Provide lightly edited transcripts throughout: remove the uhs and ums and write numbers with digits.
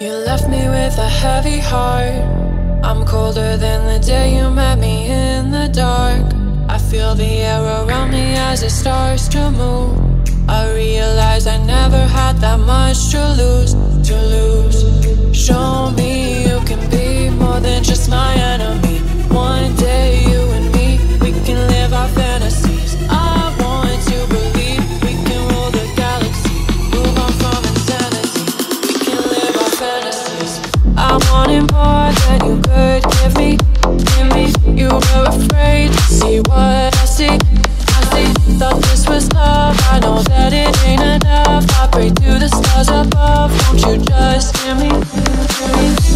You left me with a heavy heart. I'm colder than the day you met me in the dark. I feel the air around me as it starts to move. I realize I never had that much to lose, to lose. Show me you can be more than just my enemy. One day you and me, we can live our fantasies. I want to believe we can rule the galaxy. Move on from insanity, we can live our fantasies. I wanted more than you could give me, give me. You were afraid to see what I see, I see. Thought this was love, I know that it ain't enough. I pray to the stars above, won't you just hear me?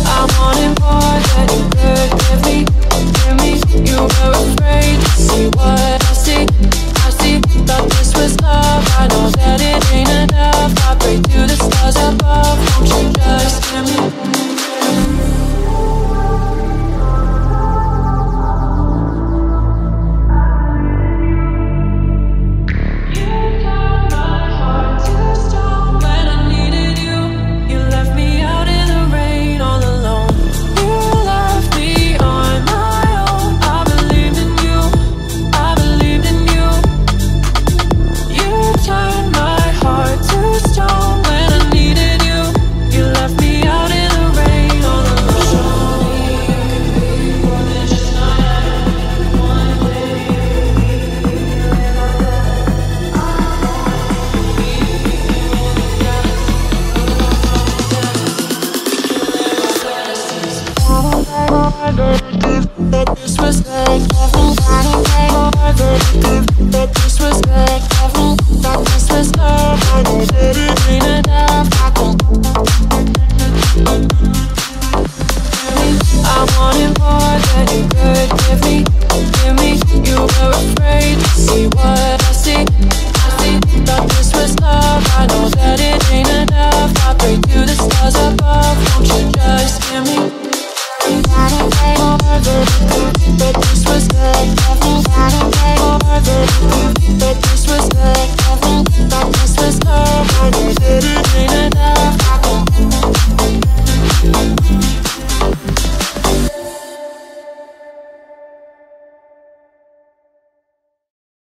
I wanted more than you could give me, give me. You were afraid to see what I see, I see. Thought this was love, I know that it ain't enough. I pray to the stars above, won't you just hear me? But this was love, I know that it ain't.